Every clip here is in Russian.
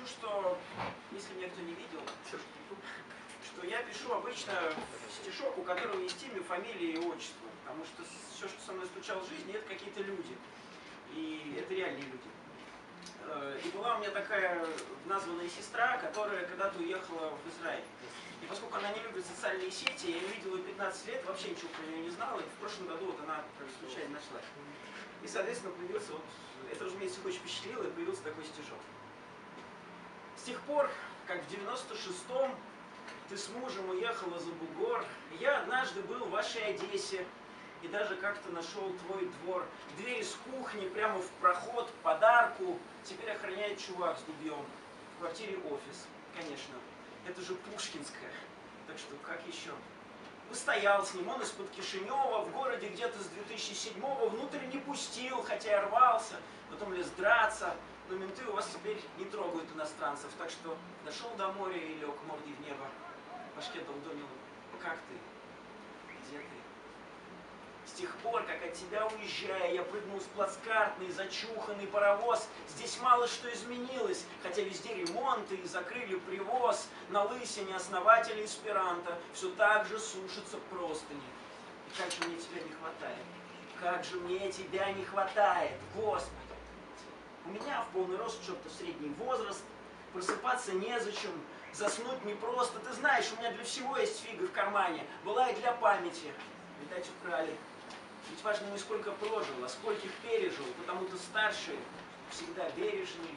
скажу, что, если меня кто не видел, что я пишу обычно стишок, у которого есть имя, фамилия и отчество. Потому что все, что со мной случалось в жизни, это какие-то люди. И это реальные люди. И была у меня такая названная сестра, которая когда-то уехала в Израиль. И поскольку она не любит социальные сети, я ее видел ее 15 лет, вообще ничего про нее не знала. И в прошлом году вот она случайно нашла. И, соответственно, появился вот, это, разумеется, очень впечатлило, и появился такой стишок. С тех пор, как в 96-м ты с мужем уехала за бугор, я однажды был в вашей Одессе и даже как-то нашел твой двор. Дверь из кухни прямо в проход, подарку, теперь охраняет чувак с дубьем. В квартире офис, конечно. Это же Пушкинская, так что как еще? Постоял с ним, он из-под Кишинева, в городе где-то с 2007-го, внутрь не пустил, хотя и рвался, потом лез драться, но менты у вас теперь не трогают иностранцев, так что дошел до моря и лег мордой в небо, башке долдонил, как ты, где ты? С тех пор, как от тебя уезжая, я прыгнул с плацкартной, зачуханный паровоз, здесь мало что изменилось, хотя везде ремонты и закрыли привоз. На лысине основателя эсперанто все так же сушатся простыни. И как же мне тебя не хватает? Как же мне тебя не хватает, Господи! У меня в полный рост что-то средний возраст, просыпаться незачем, заснуть непросто. Ты знаешь, у меня для всего есть фига в кармане, была и для памяти. Видать, украли. Ведь важно не сколько прожил, а скольких пережил, потому ты старше, всегда бережней.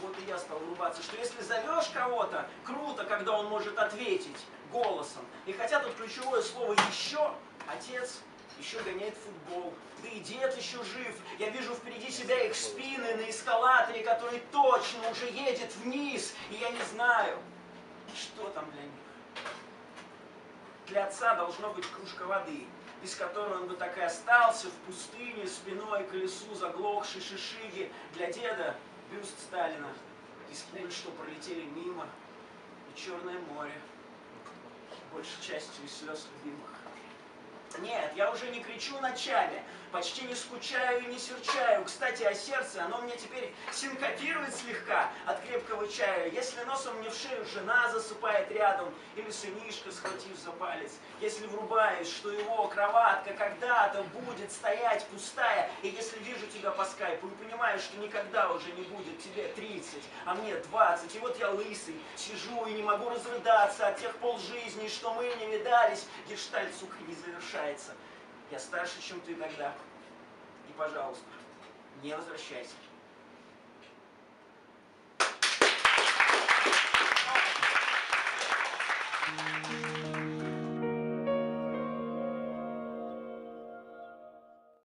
Вот и я стал улыбаться, что если зовешь кого-то, круто, когда он может ответить голосом. И хотя тут ключевое слово «еще», отец еще гоняет футбол. Да и дед еще жив. Я вижу впереди себя их спины на эскалаторе, который точно уже едет вниз. И я не знаю, что там для них. Для отца должно быть кружка воды, из которой он бы так и остался в пустыне, спиной к колесу заглохшей шишиги. Для деда бюст Сталина, из пуль, что пролетели мимо, и Черное море, большей частью из слез любимых. Нет, я уже не кричу ночами, почти не скучаю и не серчаю. Кстати, о сердце, оно мне теперь синкопирует слегка от крепкого чая. Если носом мне в шею жена засыпает рядом, или сынишка, схватив за палец. Если врубаюсь, что его кроватка когда-то будет стоять пустая, и если вижу тебя по скайпу и понимаю, что никогда уже не будет тебе 30, а мне 20, и вот я лысый, сижу и не могу разрыдаться от тех полжизни, что мы не видались, гештальт, сука, не завершается. Я старше, чем ты тогда. И, пожалуйста, не возвращайся.